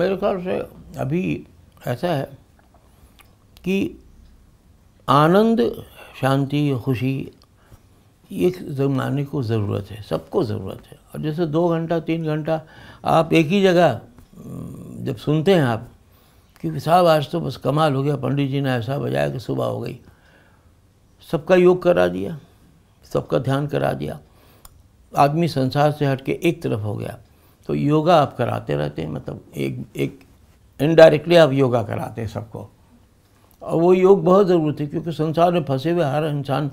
मेरे ख्याल से अभी ऐसा है कि आनंद, शांति, खुशी ये ज़माने को ज़रूरत है, सबको ज़रूरत है। और जैसे 2 घंटा 3 घंटा आप एक ही जगह जब सुनते हैं आप कि साहब आज तो बस कमाल हो गया, पंडित जी ने ऐसा बजाया कि सुबह हो गई, सबका योग करा दिया, सबका ध्यान करा दिया, आदमी संसार से हट के एक तरफ हो गया। तो योगा आप कराते रहते हैं, मतलब एक इनडायरेक्टली आप योगा कराते हैं सबको। और वो योग बहुत ज़रूरत है क्योंकि संसार में फंसे हुए हर इंसान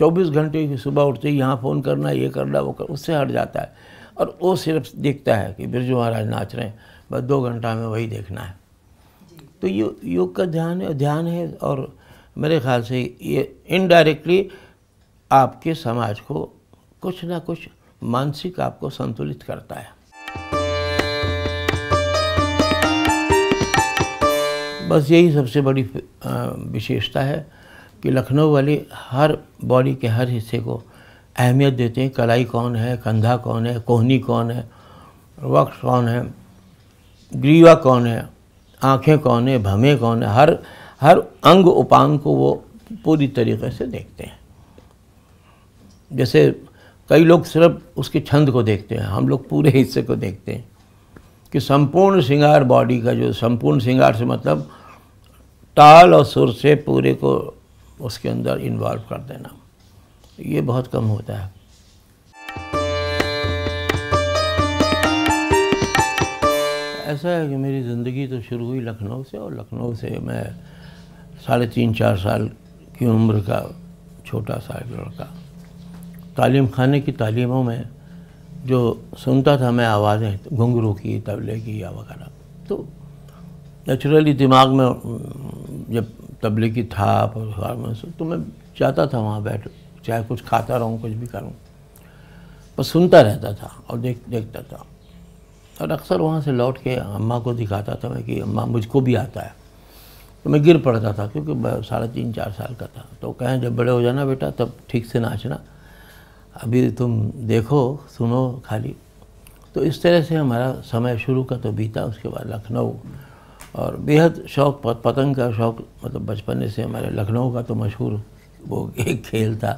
24 घंटे की सुबह उठते ही यहाँ फ़ोन करना, ये करना, वो कर, उससे हट जाता है और वो सिर्फ देखता है कि बिरजू महाराज नाच रहे हैं, बस 2 घंटा में वही देखना है। तो ये योग का ध्यान है और मेरे ख्याल से ये इनडायरेक्टली आपके समाज को कुछ ना कुछ मानसिक आपको संतुलित करता है। बस यही सबसे बड़ी विशेषता है कि लखनऊ वाले हर बॉडी के हर हिस्से को अहमियत देते हैं। कलाई कौन है, कंधा कौन है, कोहनी कौन है, वक्ष कौन है, ग्रीवा कौन है, आँखें कौन है, भवें कौन है, हर अंग उपांग को वो पूरी तरीके से देखते हैं। जैसे कई लोग सिर्फ उसके छंद को देखते हैं, हम लोग पूरे हिस्से को देखते हैं कि संपूर्ण श्रृंगार बॉडी का, जो संपूर्ण श्रृंगार से मतलब ताल और सुर से पूरे को उसके अंदर इन्वॉल्व कर देना, ये बहुत कम होता है। ऐसा है कि मेरी ज़िंदगी तो शुरू हुई लखनऊ से, और लखनऊ से मैं 3.5-4 साल की उम्र का छोटा सा लड़का तालीम खाने की तालीमों में जो सुनता था मैं आवाज़ें घुंघरू की, तबले की या वगैरह, तो नेचुरली दिमाग में जब तबले की थाप तो मैं जाता था वहाँ बैठ, चाहे कुछ खाता रहूँ कुछ भी करूँ, पर सुनता रहता था और देखता था। और अक्सर वहाँ से लौट के अम्मा को दिखाता था मैं कि अम्मा मुझको भी आता है, तो मैं गिर पड़ता था क्योंकि 3.5-4 साल का था। तो कहें जब बड़े हो जाना बेटा तब ठीक से नाचना, अभी तुम देखो सुनो खाली। तो इस तरह से हमारा समय शुरू का तो बीता। उसके बाद लखनऊ, और बेहद शौक, पतंग का शौक़, मतलब बचपने से हमारे लखनऊ का तो मशहूर वो एक खेल था,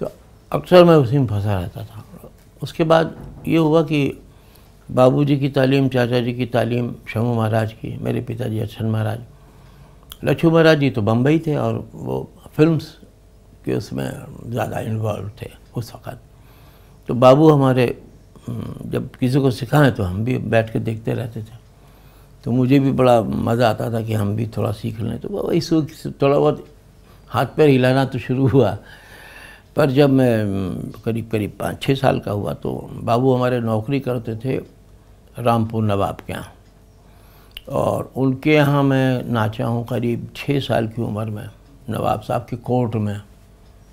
तो अक्सर मैं उसी में फंसा रहता था। उसके बाद ये हुआ कि बाबूजी की तालीम, चाचा जी की तालीम शंभू महाराज की, मेरे पिताजी जयकिशन महाराज, लच्छू महाराज जी तो बम्बई थे और वो फिल्म्स के उसमें ज़्यादा इन्वॉल्व थे उस वक़्त। तो बाबू हमारे जब किसी को सिखाएं तो हम भी बैठ के देखते रहते थे, तो मुझे भी बड़ा मज़ा आता था कि हम भी थोड़ा सीख लें। तो वही थोड़ा बहुत हाथ पैर हिलाना तो शुरू हुआ, पर जब मैं करीब 5-6 साल का हुआ तो बाबू हमारे नौकरी करते थे रामपुर नवाब के यहाँ, और उनके यहाँ मैं नाचा हूँ करीब 6 साल की उम्र में नवाब साहब के कोर्ट में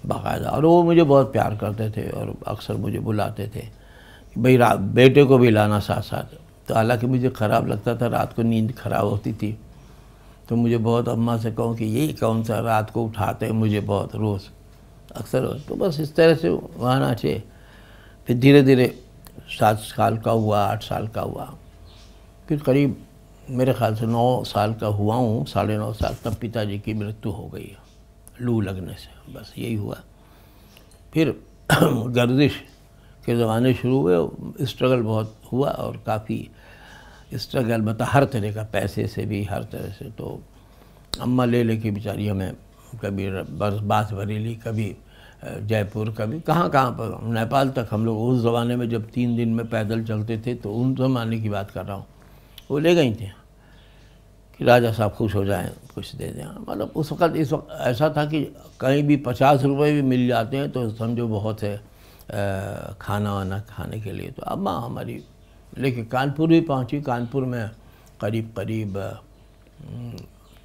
बाकायदा। और वो मुझे बहुत प्यार करते थे और अक्सर मुझे बुलाते थे कि भाई बेटे को भी लाना साथ साथ। तो हालांकि मुझे ख़राब लगता था, रात को नींद ख़राब होती थी, तो मुझे बहुत अम्मा से कहूँ कि ये कौन सा रात को उठाते हैं मुझे बहुत रोज़ अक्सर। तो बस इस तरह से वहाँ नाचे, फिर धीरे धीरे 7 साल का हुआ, 8 साल का हुआ, फिर करीब मेरे ख्याल से 9 साल का हुआ हूँ, 9.5 साल, तब पिताजी की मृत्यु हो गई है लू लगने से। बस यही हुआ, फिर गर्दिश के ज़माने शुरू हुए, स्ट्रगल बहुत हुआ और काफ़ी स्ट्रगल, मतलब हर तरह का, पैसे से भी हर तरह से। तो अम्मा ले लेके बेचारी हमें कभी बास बरेली, कभी जयपुर, कभी कहाँ पर, नेपाल तक हम लोग उस ज़माने में जब 3 दिन में पैदल चलते थे, तो उन ज़माने की बात कर रहा हूँ, वो ले गई थी कि राजा साहब खुश हो जाएं कुछ दे दें। मतलब उस वक़्त ऐसा था कि कहीं भी 50 रुपये भी मिल जाते हैं तो समझो बहुत है खाना वाना खाने के लिए। तो अम्मा हमारी लेकिन कानपुर भी पहुँची, कानपुर में करीब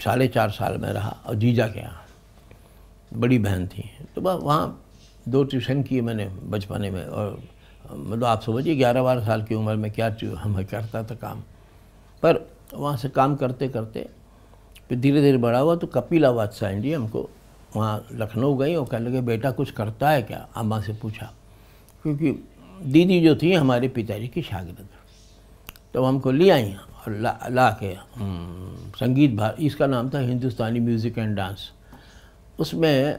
4.5 साल में रहा, और जीजा के यहाँ बड़ी बहन थी, तो वहाँ 2 ट्यूशन किए मैंने बचपन में। और मतलब आप समझिए 11-12 साल की उम्र में क्या हम करता था काम, पर वहाँ से काम करते करते फिर धीरे धीरे बड़ा हुआ। तो कपिलावाद साइड ही हमको वहाँ लखनऊ गई और कहने लगे बेटा कुछ करता है क्या, अम्मा से पूछा, क्योंकि दीदी जो थी हमारे पिताजी की शागिर्द, तो हमको ले आई ला के संगीत भारत, इसका नाम था हिंदुस्तानी म्यूज़िक एंड डांस। उसमें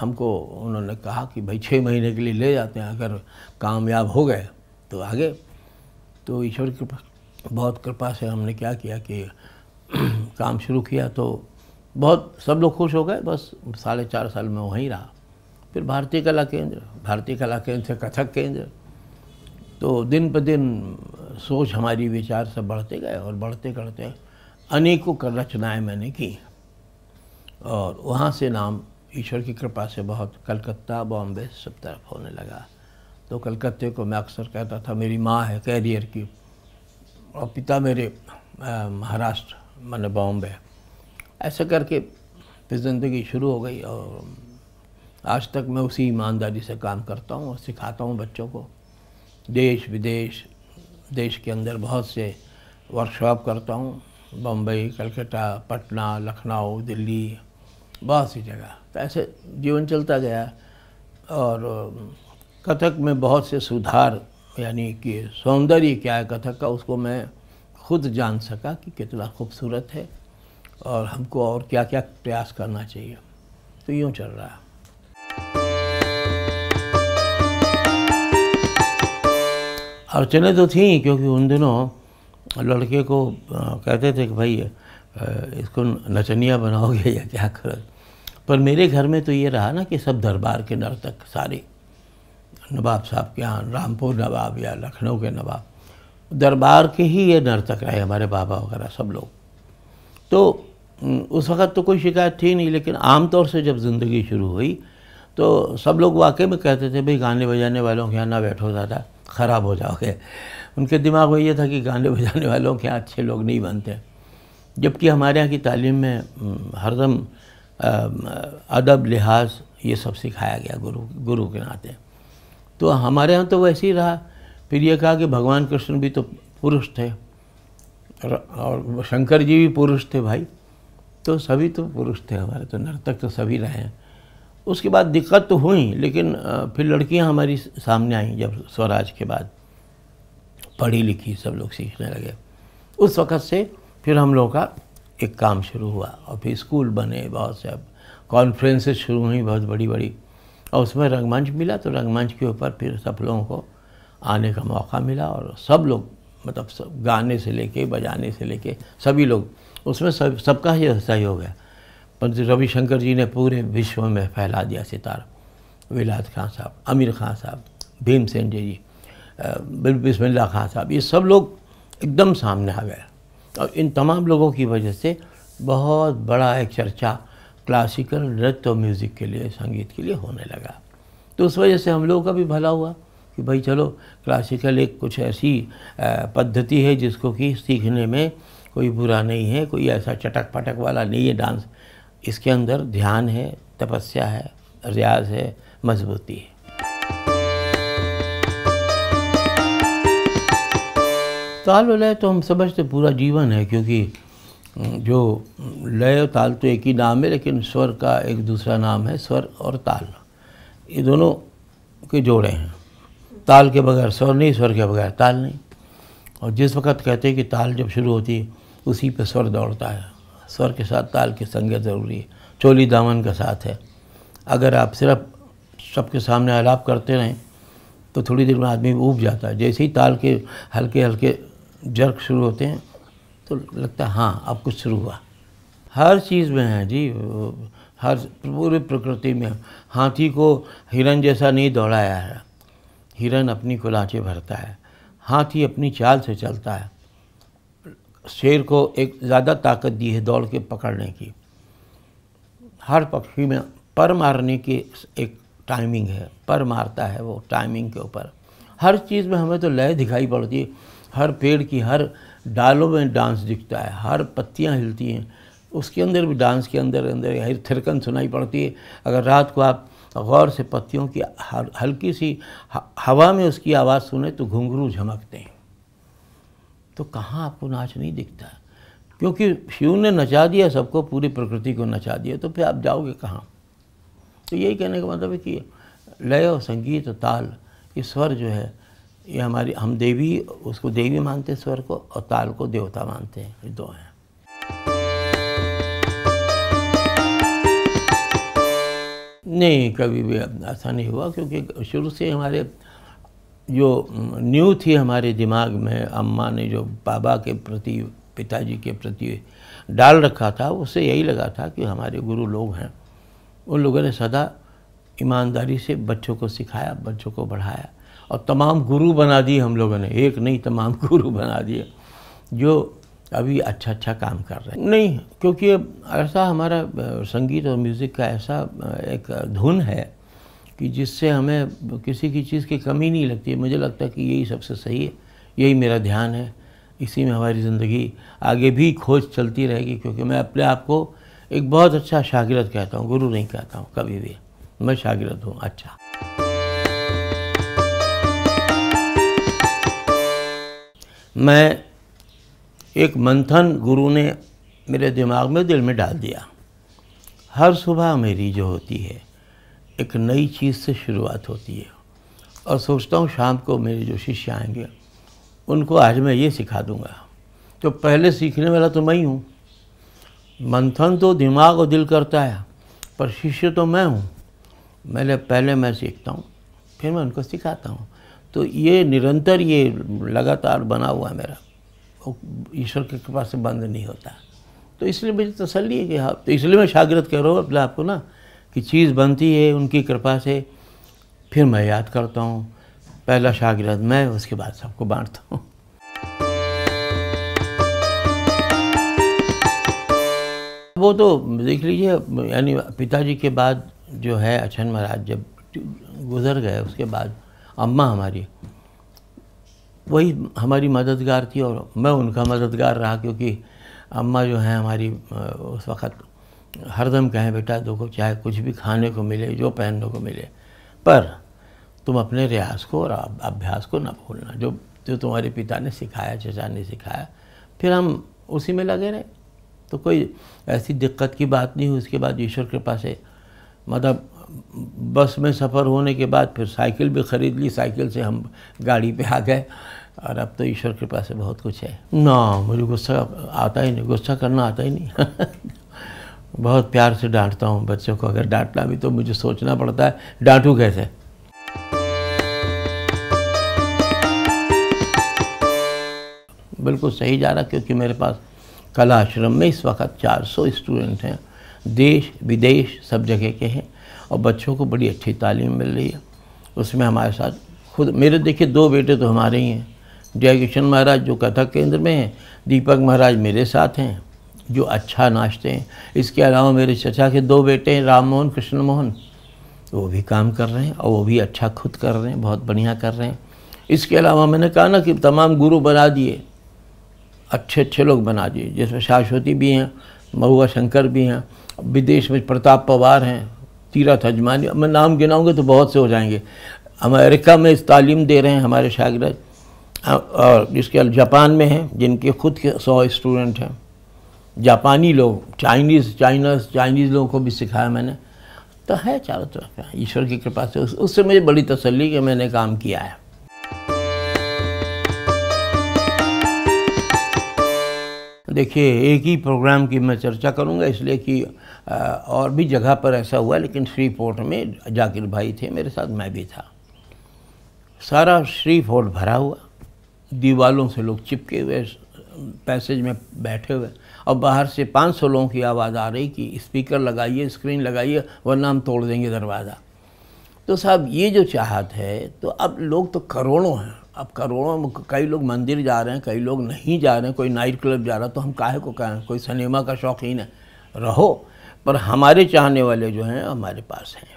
हमको उन्होंने कहा कि भाई 6 महीने के लिए ले जाते हैं, अगर कामयाब हो गए तो आगे। तो ईश्वर की बहुत कृपा से हमने क्या किया कि काम शुरू किया, तो बहुत सब लोग खुश हो गए। बस 4.5 साल में वहीं रहा। फिर भारतीय कला केंद्र, भारतीय कला केंद्र से कथक केंद्र, तो दिन पर दिन सोच हमारी विचार सब बढ़ते गए और बढ़ते करते अनेकों रचनाएँ मैंने की। और वहाँ से नाम ईश्वर की कृपा से बहुत कलकत्ता, बॉम्बे सब तरफ होने लगा। तो कलकत्ते को मैं अक्सर कहता था मेरी माँ है कैरियर की, और पिता मेरे महाराष्ट्र माने बॉम्बे। ऐसे करके फिर ज़िंदगी शुरू हो गई और आज तक मैं उसी ईमानदारी से काम करता हूँ और सिखाता हूँ बच्चों को। देश विदेश, देश के अंदर बहुत से वर्कशॉप करता हूँ, बम्बई, कलकत्ता, पटना, लखनऊ, दिल्ली, बहुत सी जगह। तो ऐसे जीवन चलता गया। और कथक में बहुत से सुधार, यानी कि सौंदर्य क्या है कथक का, उसको मैं खुद जान सका कि कितना खूबसूरत है और हमको और क्या क्या प्रयास करना चाहिए। तो यूँ चल रहा है। अड़चने तो थी, क्योंकि उन दिनों लड़के को कहते थे कि भाई इसको नचनिया बनाओगे या क्या करो। पर मेरे घर में तो ये रहा ना कि सब दरबार के नर्तक सारे, नवाब साहब के यहाँ रामपुर नवाब या लखनऊ के नवाब, दरबार के ही ये नर्तक रहे हमारे बाबा वगैरह सब लोग। तो उस वक़्त तो कोई शिकायत थी नहीं, लेकिन आमतौर से जब ज़िंदगी शुरू हुई तो सब लोग वाकई में कहते थे भाई गाने बजाने वालों के यहाँ ना बैठो, ज़्यादा ख़राब हो जाओगे। उनके दिमाग में ये था कि गाने बजाने वालों के यहाँ अच्छे लोग नहीं बनते, जबकि हमारे यहाँ की तालीम में हरदम अदब, लिहाज ये सब सिखाया गया गुरु के नाते। तो हमारे यहाँ तो वैसे ही रहा। फिर ये कहा कि भगवान कृष्ण भी तो पुरुष थे और शंकर जी भी पुरुष थे भाई, तो सभी तो पुरुष थे हमारे, तो नर्तक तो सभी रहे हैं। उसके बाद दिक्कत तो हुई, लेकिन फिर लड़कियां हमारी सामने आईं जब स्वराज के बाद, पढ़ी लिखी सब लोग सीखने लगे। उस वक़्त से फिर हम लोगों का एक काम शुरू हुआ और फिर स्कूल बने, बहुत से कॉन्फ्रेंसेस शुरू हुई बहुत बड़ी बड़ी, और उसमें रंगमंच मिला। तो रंगमंच के ऊपर फिर सब लोगों को आने का मौका मिला और सब लोग, मतलब सब, गाने से लेके बजाने से लेके सभी लोग, उसमें सबका ही सहयोग है। पंडित रवि शंकर जी ने पूरे विश्व में फैला दिया सितार, विलायत खान साहब, आमिर खान साहब, भीमसेन जी, बिस्मिल्ला खान साहब, ये सब लोग एकदम सामने आ गए। और इन तमाम लोगों की वजह से बहुत बड़ा एक चर्चा क्लासिकल नृत्य और म्यूज़िक के लिए, संगीत के लिए होने लगा। तो उस वजह से हम लोगों का भी भला हुआ कि भाई चलो क्लासिकल एक कुछ ऐसी पद्धति है जिसको कि सीखने में कोई बुरा नहीं है, कोई ऐसा चटक पटक वाला नहीं है डांस। इसके अंदर ध्यान है, तपस्या है, रियाज है, मजबूती है। ताल लय तो हम समझते पूरा जीवन है, क्योंकि जो लय और ताल तो एक ही नाम है, लेकिन स्वर का एक दूसरा नाम है। स्वर और ताल ये दोनों के जोड़े हैं। ताल के बगैर स्वर नहीं, स्वर के बगैर ताल नहीं। और जिस वक़्त कहते हैं कि ताल जब शुरू होती है उसी पे स्वर दौड़ता है, स्वर के साथ ताल की संगत ज़रूरी है। चोली दामन का साथ है। अगर आप सिर्फ सबके सामने आलाप करते रहें तो थोड़ी देर में आदमी ऊब जाता है। जैसे ही ताल के हल्के हल्के जर्क शुरू होते हैं तो लगता है हाँ अब कुछ शुरू हुआ। हर चीज़ में है जी, हर पूरी प्रकृति में। हाथी को हिरन जैसा नहीं दौड़ाया है, हिरन अपनी कुलाचे भरता है, हाथी अपनी चाल से चलता है, शेर को एक ज़्यादा ताकत दी है दौड़ के पकड़ने की। हर पक्षी में पर मारने की एक टाइमिंग है, पर मारता है वो टाइमिंग के ऊपर। हर चीज़ में हमें तो लय दिखाई पड़ती है। हर पेड़ की हर डालों में डांस दिखता है, हर पत्तियां हिलती हैं, उसके अंदर भी डांस के अंदर अंदर हर थिरकन सुनाई पड़ती है। अगर रात को आप गौर से पत्तियों की हल्की सी हवा में उसकी आवाज़ सुने तो घुंघरू झमकते हैं। तो कहाँ आपको नाच नहीं दिखता, क्योंकि शिव ने नचा दिया सबको, पूरी प्रकृति को नचा दिया, तो फिर आप जाओगे कहाँ। तो यही कहने का मतलब है कि लय और संगीत और ताल, ये स्वर जो है ये हमारी, हम देवी, उसको देवी मानते हैं, स्वर को, और ताल को देवता मानते हैं, ये दो हैं। नहीं कभी भी ऐसा नहीं हुआ, क्योंकि शुरू से हमारे जो न्यू थी हमारे दिमाग में, अम्मा ने जो बाबा के प्रति, पिताजी के प्रति डाल रखा था, उससे यही लगा था कि हमारे गुरु लोग हैं, उन लोगों ने सदा ईमानदारी से बच्चों को सिखाया, बच्चों को बढ़ाया, और तमाम गुरु बना दिए हम लोगों ने, एक नहीं तमाम गुरु बना दिए जो अभी अच्छा अच्छा काम कर रहे हैं। नहीं, क्योंकि ऐसा हमारा संगीत और म्यूज़िक का ऐसा एक धुन है कि जिससे हमें किसी की चीज़ की कमी नहीं लगती। मुझे लगता है कि यही सबसे सही है, यही मेरा ध्यान है, इसी में हमारी ज़िंदगी आगे भी खोज चलती रहेगी, क्योंकि मैं अपने आप को एक बहुत अच्छा शागिर्द कहता हूँ, गुरु नहीं कहता हूँ कभी भी, मैं शागिर्द हूँ। अच्छा, मैं एक मंथन गुरु ने मेरे दिमाग में, दिल में डाल दिया। हर सुबह मेरी जो होती है एक नई चीज़ से शुरुआत होती है, और सोचता हूँ शाम को मेरे जो शिष्य आएंगे उनको आज मैं ये सिखा दूँगा, तो पहले सीखने वाला तो मैं ही हूँ। मंथन तो दिमाग और दिल करता है, पर शिष्य तो मैं हूँ, मैंने पहले मैं सीखता हूँ, फिर मैं उनको सिखाता हूँ। तो ये निरंतर, ये लगातार बना हुआ है मेरा, ईश्वर की कृपा से बंद नहीं होता। तो इसलिए मुझे तसल्ली है कि हाँ, तो इसलिए मैं शागिर्द कह रहा हूँ अपने आपको ना, कि चीज़ बनती है उनकी कृपा से, फिर मैं याद करता हूँ, पहला शागिर्द मैं, उसके बाद सबको बांटता हूँ। वो तो देख लीजिए, यानी पिताजी के बाद जो है अचन महाराज जब गुजर गए, उसके बाद अम्मा हमारी वही हमारी मददगार थी, और मैं उनका मददगार रहा, क्योंकि अम्मा जो हैं हमारी उस वक़्त हरदम कहें बेटा देखो चाहे कुछ भी खाने को मिले, जो पहनने को मिले, पर तुम अपने रियाज को और अभ्यास को ना भूलना, जो तुम्हारे पिता ने सिखाया, चचा ने सिखाया। फिर हम उसी में लगे रहे, तो कोई ऐसी दिक्कत की बात नहीं हुई। उसके बाद ईश्वर कृपा से, मतलब बस में सफ़र होने के बाद फिर साइकिल भी ख़रीद ली, साइकिल से हम गाड़ी पे आ गए, और अब तो ईश्वर की कृपा से बहुत कुछ है ना। मुझे गुस्सा आता ही नहीं, गुस्सा करना आता ही नहीं। बहुत प्यार से डांटता हूँ बच्चों को, अगर डांटना भी तो मुझे सोचना पड़ता है डांटूँ कैसे। बिल्कुल सही जा रहा, क्योंकि मेरे पास कला आश्रम में इस वक्त 400 स्टूडेंट हैं, देश विदेश सब जगह के हैं, और बच्चों को बड़ी अच्छी तालीम मिल रही है। उसमें हमारे साथ खुद मेरे देखिए 2 बेटे तो हमारे ही हैं, जयकिशन महाराज जो कथक केंद्र में हैं, दीपक महाराज मेरे साथ हैं जो अच्छा नाचते हैं। इसके अलावा मेरे चचा के 2 बेटे हैं, राम मोहन, कृष्ण मोहन, वो भी काम कर रहे हैं, और वो भी अच्छा खुद कर रहे हैं, बहुत बढ़िया कर रहे हैं। इसके अलावा मैंने कहा ना कि तमाम गुरु बना दिए, अच्छे अच्छे लोग बना दिए, जिसमें शाश्वती भी हैं, महुआ शंकर भी हैं, विदेश में प्रताप पवार हैं, तीरथ अजमानी, मैं नाम गिनाऊंगे तो बहुत से हो जाएंगे। अमेरिका में इस तालीम दे रहे हैं हमारे शागिर्द, और जिसके जापान में हैं जिनके खुद के 100 स्टूडेंट हैं, जापानी लोग, चाइनीज़ लोगों को भी सिखाया मैंने। तो है चारों तरफ, ईश्वर की कृपा से उससे मुझे बड़ी तसल्ली कि मैंने काम किया है। देखिए एक ही प्रोग्राम की मैं चर्चा करूंगा, इसलिए कि और भी जगह पर ऐसा हुआ, लेकिन श्री फोर्ट में जाकिर भाई थे मेरे साथ, मैं भी था, सारा श्री फोर्ट भरा हुआ, दीवालों से लोग चिपके हुए, पैसेज में बैठे हुए, और बाहर से 500 लोगों की आवाज़ आ रही कि स्पीकर लगाइए, स्क्रीन लगाइए, वरना हम तोड़ देंगे दरवाज़ा। तो साहब ये जो चाहत है, तो अब लोग तो करोड़ों हैं, अब करोड़ों में कई लोग मंदिर जा रहे हैं, कई लोग नहीं जा रहे हैं, कोई नाइट क्लब जा रहा है, तो हम काहे को कहें। कोई सिनेमा का शौकीन है, रहो, पर हमारे चाहने वाले जो हैं हमारे पास हैं,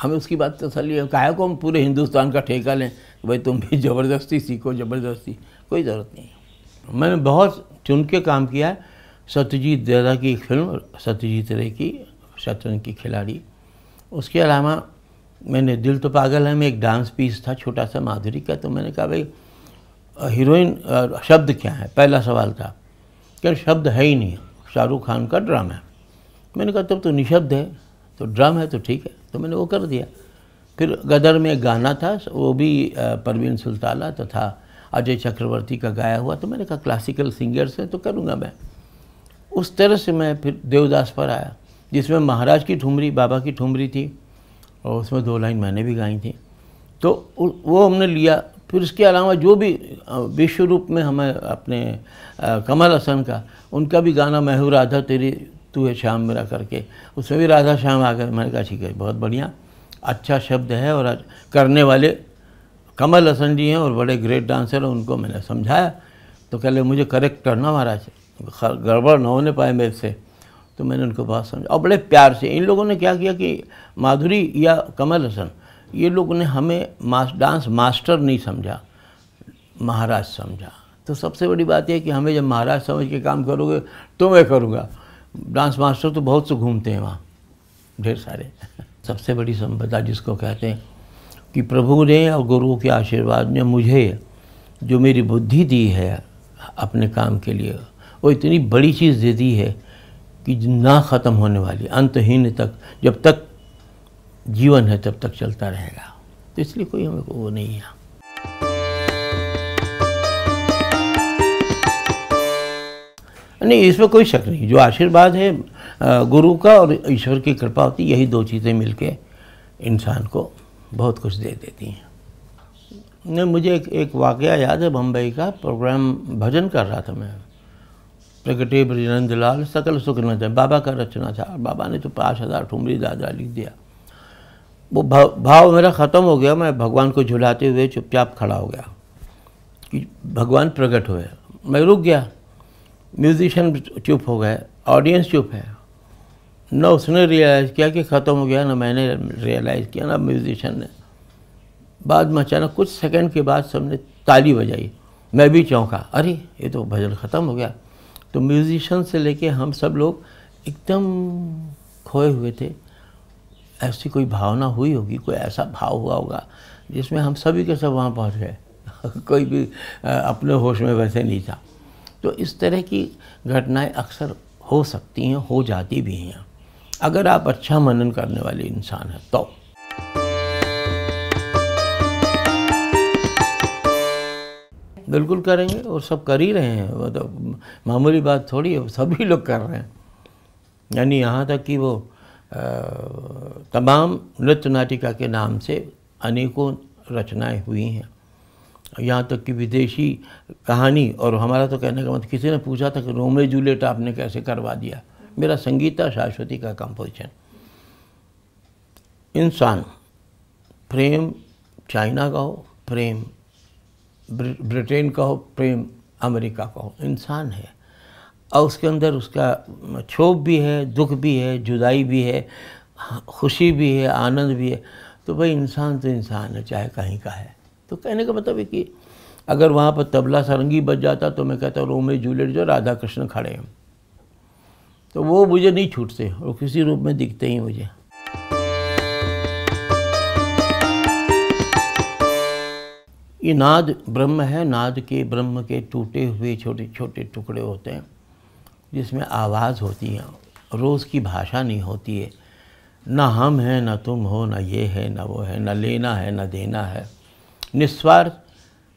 हमें उसकी बात तसल्ली है। काहे को हम पूरे हिंदुस्तान का ठेका लें कि भाई तुम भी ज़बरदस्ती सीखो ज़बरदस्ती, कोई ज़रूरत नहीं। मैंने बहुत चुन के काम किया है। सत्यजीत रे की फिल्म, सत्यजीत रे की शतरंज की खिलाड़ी, उसके अलावा मैंने दिल तो पागल है में एक डांस पीस था छोटा सा माधुरी का, तो मैंने कहा भाई हीरोइन शब्द क्या है, पहला सवाल था कि शब्द है ही नहीं, शाहरुख खान का ड्राम है। मैंने कहा तब तो निःशब्द है, तो ड्राम है तो ठीक है, तो मैंने वो कर दिया। फिर गदर में गाना था, वो भी परवीन सुल्ताना तथा अजय चक्रवर्ती का गाया हुआ। तो मैंने कहा क्लासिकल सिंगर्स हैं तो करूँगा मैं। उस तरह से मैं फिर देवदास पर आया, जिसमें महाराज की ठुमरी, बाबा की ठुमरी थी और उसमें दो लाइन मैंने भी गाई थी, तो वो हमने लिया। फिर उसके अलावा जो भी विश्व रूप में हमें अपने कमल हसन का, उनका भी गाना महू राधा तेरी तू है श्याम मेरा करके, उसमें भी राधा श्याम आ गए। मैंने कहा ठीक है, बहुत बढ़िया, अच्छा शब्द है और करने वाले कमल हसन जी हैं और बड़े ग्रेट डांसर हैं, उनको मैंने समझाया। तो कह ले मुझे करेक्ट करना महाराज, गड़बड़ ना होने पाए मेरे से। तो मैंने उनको बहुत समझा और बड़े प्यार से। इन लोगों ने क्या किया कि माधुरी या कमल हसन, ये लोगों ने हमें डांस मास्टर नहीं समझा, महाराज समझा। तो सबसे बड़ी बात यह कि हमें जब महाराज समझ के काम करोगे तो मैं करूँगा। डांस मास्टर तो बहुत से घूमते हैं वहाँ, ढेर सारे। सबसे बड़ी संपदा जिसको कहते हैं कि प्रभु ने और गुरु के आशीर्वाद ने मुझे जो मेरी बुद्धि दी है अपने काम के लिए, वो इतनी बड़ी चीज़ दे दी है कि ना ख़त्म होने वाली, अंतहीन तक, जब तक जीवन है तब तक चलता रहेगा। तो इसलिए कोई हमें वो नहीं है। नहीं, इसमें कोई शक नहीं, जो आशीर्वाद है गुरु का और ईश्वर की कृपा होती, यही दो चीज़ें मिलके इंसान को बहुत कुछ दे देती हैं। नहीं, मुझे एक वाकया याद है, बम्बई का प्रोग्राम, भजन कर रहा था मैं, प्रगटे ब्रजनंदलाल सकल सुख न जाए, बाबा का रचना था। बाबा ने तो 5000 ठुमरी दादा लिख दिया। वो भाव मेरा ख़त्म हो गया, मैं भगवान को झुलाते हुए चुपचाप खड़ा हो गया कि भगवान प्रकट हुए। मैं रुक गया, म्यूजिशियन चुप हो गए, ऑडियंस चुप है। ना उसने रियलाइज़ किया कि ख़त्म हो गया, ना मैंने रियलाइज़ किया, ना म्यूजिशियन ने। बाद में अचानक कुछ सेकंड के बाद सबने ताली बजाई, मैं भी चौंका, अरे ये तो भजन ख़त्म हो गया। तो म्यूजिशियन से लेके हम सब लोग एकदम खोए हुए थे। ऐसी कोई भावना हुई होगी, कोई ऐसा भाव हुआ होगा जिसमें हम सभी के सब वहाँ पहुँच गए। कोई भी अपने होश में वैसे नहीं था। तो इस तरह की घटनाएं अक्सर हो सकती हैं, हो जाती भी हैं, अगर आप अच्छा मनन करने वाले इंसान हैं तो। बिल्कुल करेंगे और सब कर ही रहे हैं, वो तो मामूली बात थोड़ी है, सभी लोग कर रहे हैं। यानी यहाँ तक कि वो तमाम नृत्य नाटिका के नाम से अनेकों रचनाएं हुई हैं, यहाँ तक कि विदेशी कहानी। और हमारा तो कहने का मतलब, किसी ने पूछा था कि रोमियो जूलियट आपने कैसे करवा दिया, मेरा संगीत था शाश्वती का कंपोजिशन। इंसान प्रेम चाइना का हो, प्रेम ब्रिटेन का हो, प्रेम अमेरिका का हो, इंसान है। और उसके अंदर उसका क्षोभ भी है, दुख भी है, जुदाई भी है, खुशी भी है, आनंद भी है। तो भाई इंसान तो इंसान है, चाहे कहीं का है। तो कहने का मतलब है कि अगर वहाँ पर तबला सारंगी बज जाता तो मैं कहता रोमियो जूलियट जो राधा कृष्ण खड़े हैं, तो वो मुझे नहीं छूटते, वो किसी रूप में दिखते ही मुझे। ये नाद ब्रह्म है, नाद के ब्रह्म के टूटे हुए छोटे छोटे टुकड़े होते हैं जिसमें आवाज़ होती है, रोज़ की भाषा नहीं होती है। ना हम हैं, ना तुम हो, ना ये है, ना वो है, ना लेना है, ना देना है। निस्वार्थ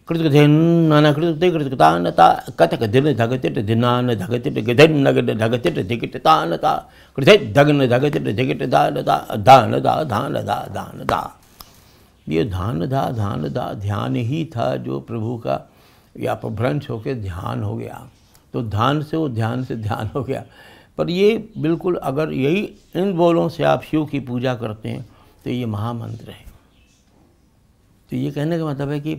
कृतकधेन नाना कृतते कृतकतानता कथक दिन धगतिट धिनान धगतिट गधन धगतिट धिकिटतानता कृत धगन धगतिट धिकिट दानता धान दा धान दा धान दा। ये धान धा ध्यान ही था जो प्रभु का या अपभ्रंश होकर ध्यान हो गया, तो धान से वो ध्यान से ध्यान हो गया। पर ये बिल्कुल, अगर यही इन बोलों से आप शिव की पूजा करते हैं तो ये महामंत्र है। तो ये कहने का मतलब है कि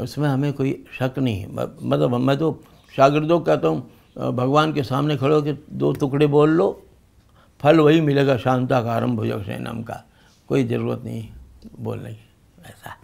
उसमें हमें कोई शक नहीं है। मतलब मैं तो शागिर्दों को कहता हूँ, भगवान के सामने खड़े होकर दो टुकड़े बोल लो, फल वही मिलेगा, शांताकारं भुजंगशयनम का, कोई ज़रूरत नहीं बोलने की ऐसा।